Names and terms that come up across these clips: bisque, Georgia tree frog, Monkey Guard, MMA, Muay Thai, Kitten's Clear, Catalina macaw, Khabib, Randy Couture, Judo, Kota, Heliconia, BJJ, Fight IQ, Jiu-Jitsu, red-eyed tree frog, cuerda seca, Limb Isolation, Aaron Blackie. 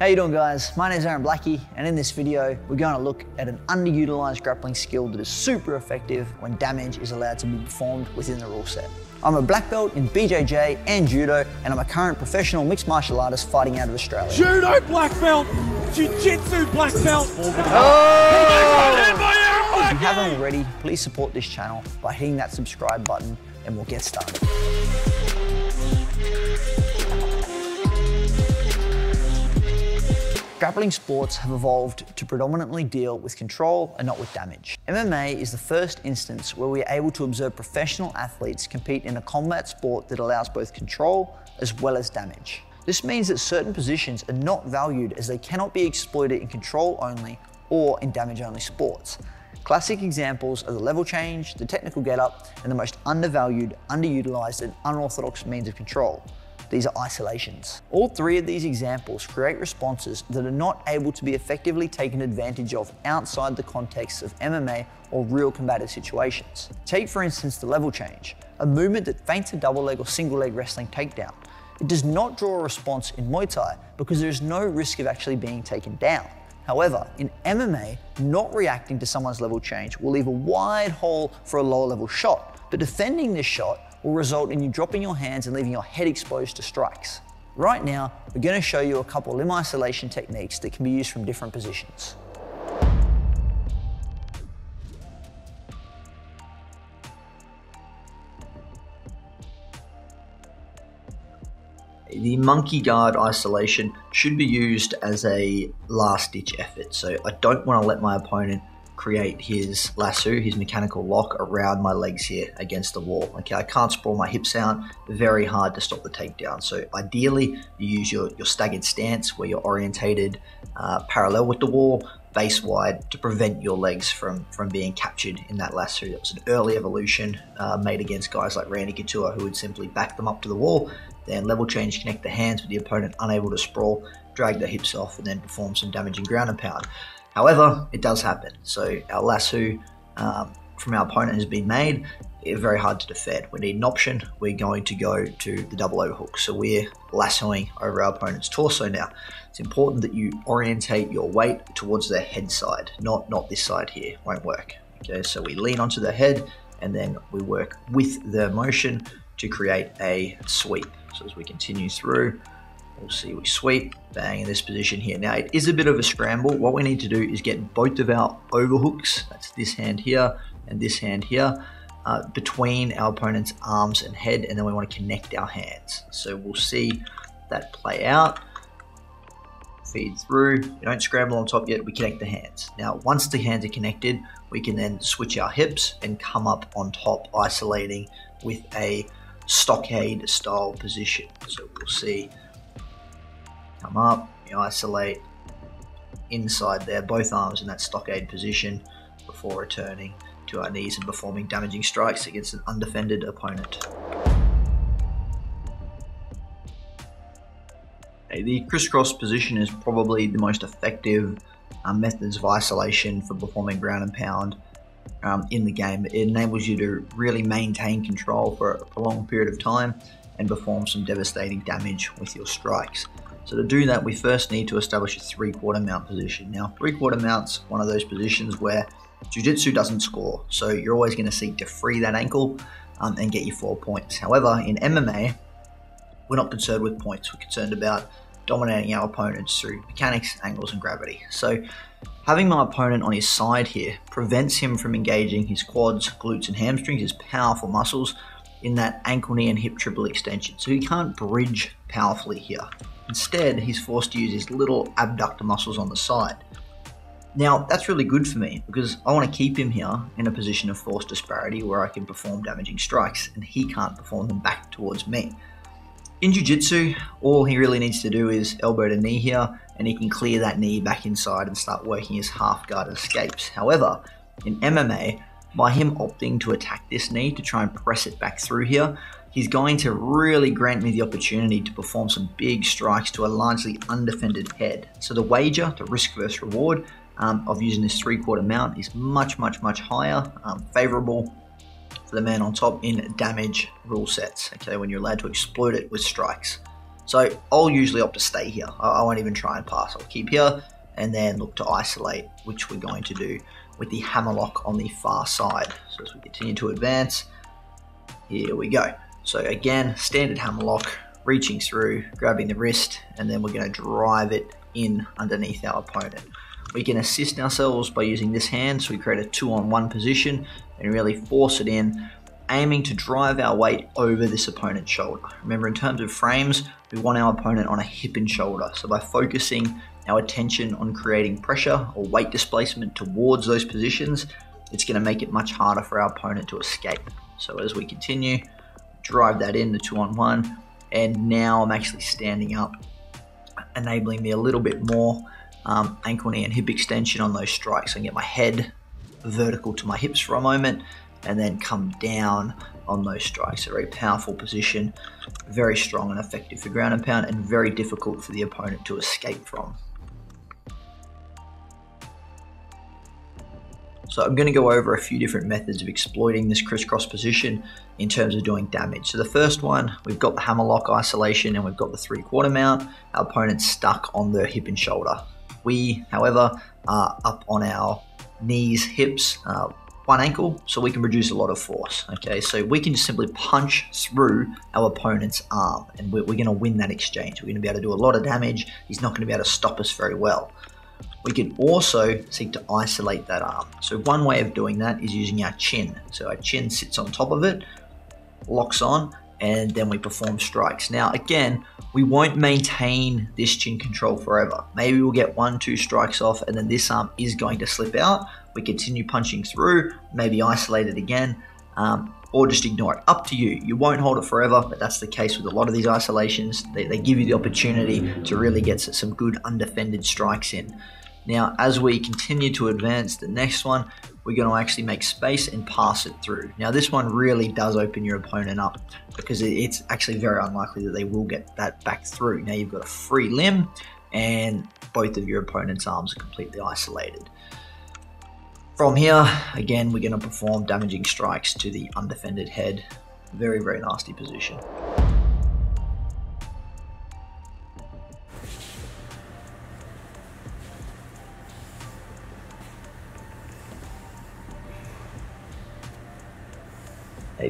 How you doing, guys? My name is Aaron Blackie, and in this video, we're going to look at an underutilized grappling skill that is super effective when damage is allowed to be performed within the rule set. I'm a black belt in BJJ and Judo, and I'm a current professional mixed martial artist fighting out of Australia. Judo black belt, Jiu-Jitsu black belt. Oh! If you haven't already, please support this channel by hitting that subscribe button, and we'll get started. Grappling sports have evolved to predominantly deal with control and not with damage. MMA is the first instance where we are able to observe professional athletes compete in a combat sport that allows both control as well as damage. This means that certain positions are not valued as they cannot be exploited in control only or in damage only sports. Classic examples are the level change, the technical getup, and the most undervalued, underutilized, and unorthodox means of control. These are isolations. All three of these examples create responses that are not able to be effectively taken advantage of outside the context of MMA or real combative situations. Take, for instance, the level change, a movement that feints a double leg or single leg wrestling takedown. It does not draw a response in Muay Thai because there is no risk of actually being taken down. However, in MMA, not reacting to someone's level change will leave a wide hole for a lower level shot, but defending this shot will result in you dropping your hands and leaving your head exposed to strikes. Right now, we're going to show you a couple limb isolation techniques that can be used from different positions. The monkey guard isolation should be used as a last-ditch effort, so I don't want to let my opponent create his lasso, his mechanical lock around my legs here against the wall. Okay, I can't sprawl my hips out, very hard to stop the takedown. So ideally you use your staggered stance where you're orientated parallel with the wall, face wide, to prevent your legs from being captured in that lasso. That was an early evolution made against guys like Randy Couture, who would simply back them up to the wall, then level change, connect the hands with the opponent unable to sprawl, drag the hips off, and then perform some damaging ground and pound. However, it does happen. So our lasso from our opponent has been made. It's very hard to defend. We need an option. We're going to go to the double overhook. So we're lassoing over our opponent's torso now. It's important that you orientate your weight towards their head side, not this side here. Won't work. Okay, so we lean onto the head and then we work with the motion to create a sweep. So as we continue through, we'll see, we sweep, bang, in this position here. Now, it is a bit of a scramble. What we need to do is get both of our overhooks, that's this hand here and this hand here, between our opponent's arms and head, and then we want to connect our hands. So we'll see that play out, feed through. We don't scramble on top yet, we connect the hands. Now, once the hands are connected, we can then switch our hips and come up on top, isolating with a stockade style position. So we'll see. Come up, you isolate inside there, both arms in that stockade position before returning to our knees and performing damaging strikes against an undefended opponent. The crisscross position is probably the most effective methods of isolation for performing ground and pound in the game. It enables you to really maintain control for a prolonged period of time and perform some devastating damage with your strikes. So to do that, we first need to establish a three-quarter mount position. Now, three-quarter mount's one of those positions where jiu-jitsu doesn't score. So you're always going to seek to free that ankle and get your 4 points. However, in MMA, we're not concerned with points. We're concerned about dominating our opponents through mechanics, angles, and gravity. So having my opponent on his side here prevents him from engaging his quads, glutes, and hamstrings, his powerful muscles, in that ankle, knee, and hip triple extension. So he can't bridge powerfully here. Instead, he's forced to use his little abductor muscles on the side. Now, that's really good for me because I want to keep him here in a position of force disparity where I can perform damaging strikes and he can't perform them back towards me. In jiu-jitsu, all he really needs to do is elbow to knee here and he can clear that knee back inside and start working his half guard escapes. However, in MMA, by him opting to attack this knee to try and press it back through here, he's going to really grant me the opportunity to perform some big strikes to a largely undefended head. So the wager, the risk versus reward of using this three-quarter mount is much higher, favorable for the man on top in damage rule sets, okay, when you're allowed to exploit it with strikes. So I'll usually opt to stay here. I won't even try and pass. I'll keep here and then look to isolate, which we're going to do with the hammerlock on the far side. So as we continue to advance, here we go. So again, standard hammerlock, reaching through, grabbing the wrist, and then we're going to drive it in underneath our opponent. We can assist ourselves by using this hand, so we create a 2-on-1 position and really force it in, aiming to drive our weight over this opponent's shoulder. Remember, in terms of frames, we want our opponent on a hip and shoulder. So by focusing our attention on creating pressure or weight displacement towards those positions, it's going to make it much harder for our opponent to escape. So as we continue, drive that in, the 2-on-1, and now I'm actually standing up, enabling me a little bit more ankle, knee, and hip extension on those strikes. I can get my head vertical to my hips for a moment and then come down on those strikes. A very powerful position, very strong and effective for ground and pound, and very difficult for the opponent to escape from. So I'm going to go over a few different methods of exploiting this crisscross position in terms of doing damage. So the first one, we've got the hammerlock isolation and we've got the 3/4 mount. Our opponent's stuck on the hip and shoulder. We, however, are up on our knees, hips, one ankle, so we can produce a lot of force. Okay, so we can just simply punch through our opponent's arm and we're going to win that exchange. We're going to be able to do a lot of damage. He's not going to be able to stop us very well. We can also seek to isolate that arm. So one way of doing that is using our chin. So our chin sits on top of it, locks on, and then we perform strikes. Now again, we won't maintain this chin control forever. Maybe we'll get 1-2 strikes off and then this arm is going to slip out. We continue punching through, maybe isolate it again, or just ignore it. Up to you. You won't hold it forever, but that's the case with a lot of these isolations. They give you the opportunity to really get some good undefended strikes in. Now, as we continue to advance, the next one, we're going to actually make space and pass it through. Now, this one really does open your opponent up because it's actually very unlikely that they will get that back through. Now, you've got a free limb and both of your opponent's arms are completely isolated. From here, again, we're going to perform damaging strikes to the undefended head. Very, very nasty position.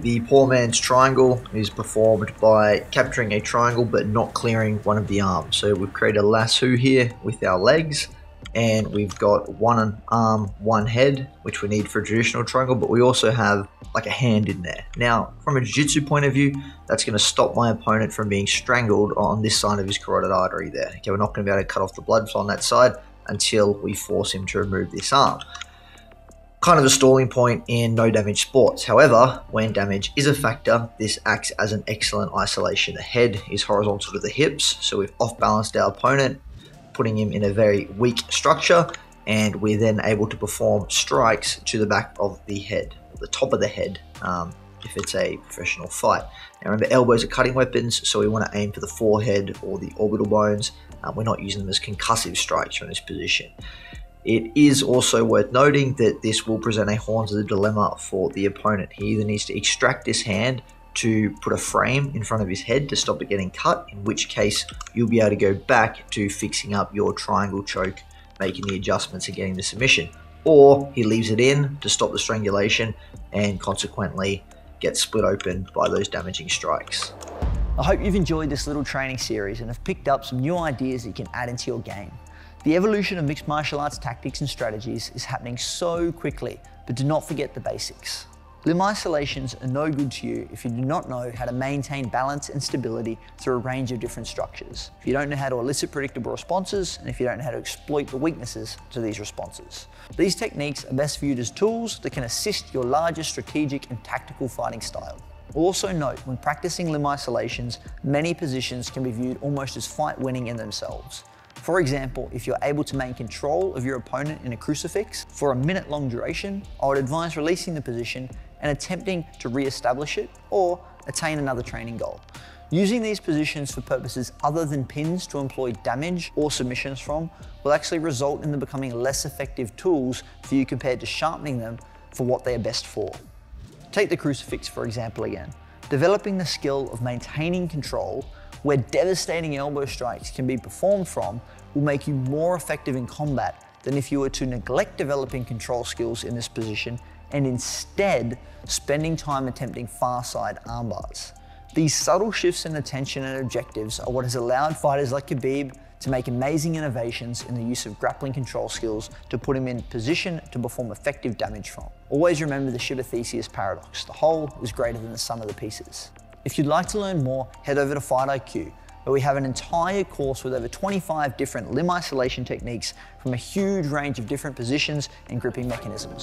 The poor man's triangle is performed by capturing a triangle but not clearing one of the arms. So we've created a lasso here with our legs, and we've got one arm, one head, which we need for a traditional triangle, but we also have like a hand in there. Now, from a jiu-jitsu point of view, that's going to stop my opponent from being strangled on this side of his carotid artery there. Okay, we're not going to be able to cut off the blood flow on that side until we force him to remove this arm. Kind of a stalling point in no damage sports. However, when damage is a factor, this acts as an excellent isolation. The head is horizontal to the hips, so we've off-balanced our opponent, putting him in a very weak structure, and we're then able to perform strikes to the back of the head, the top of the head, if it's a professional fight. Now remember, elbows are cutting weapons, so we want to aim for the forehead or the orbital bones. We're not using them as concussive strikes from this position. It is also worth noting that this will present a Horns of the Dilemma for the opponent. He either needs to extract this hand to put a frame in front of his head to stop it getting cut, in which case you'll be able to go back to fixing up your triangle choke, making the adjustments and getting the submission. Or he leaves it in to stop the strangulation and consequently gets split open by those damaging strikes. I hope you've enjoyed this little training series and have picked up some new ideas that you can add into your game. The evolution of mixed martial arts tactics and strategies is happening so quickly, but do not forget the basics. Limb isolations are no good to you if you do not know how to maintain balance and stability through a range of different structures, if you don't know how to elicit predictable responses, and if you don't know how to exploit the weaknesses to these responses. These techniques are best viewed as tools that can assist your larger strategic and tactical fighting style. Also note, when practicing limb isolations, many positions can be viewed almost as fight-winning in themselves. For example, if you're able to maintain control of your opponent in a crucifix for a minute-long duration, I would advise releasing the position and attempting to re-establish it or attain another training goal. Using these positions for purposes other than pins to employ damage or submissions from will actually result in them becoming less effective tools for you compared to sharpening them for what they are best for. Take the crucifix, for example, again. Developing the skill of maintaining control where devastating elbow strikes can be performed from will make you more effective in combat than if you were to neglect developing control skills in this position and instead spending time attempting far side armbars. These subtle shifts in attention and objectives are what has allowed fighters like Khabib to make amazing innovations in the use of grappling control skills to put him in position to perform effective damage from. Always remember the Shiva Theseus paradox, the whole is greater than the sum of the pieces. If you'd like to learn more, head over to Fight IQ, where we have an entire course with over 25 different limb isolation techniques from a huge range of different positions and gripping mechanisms.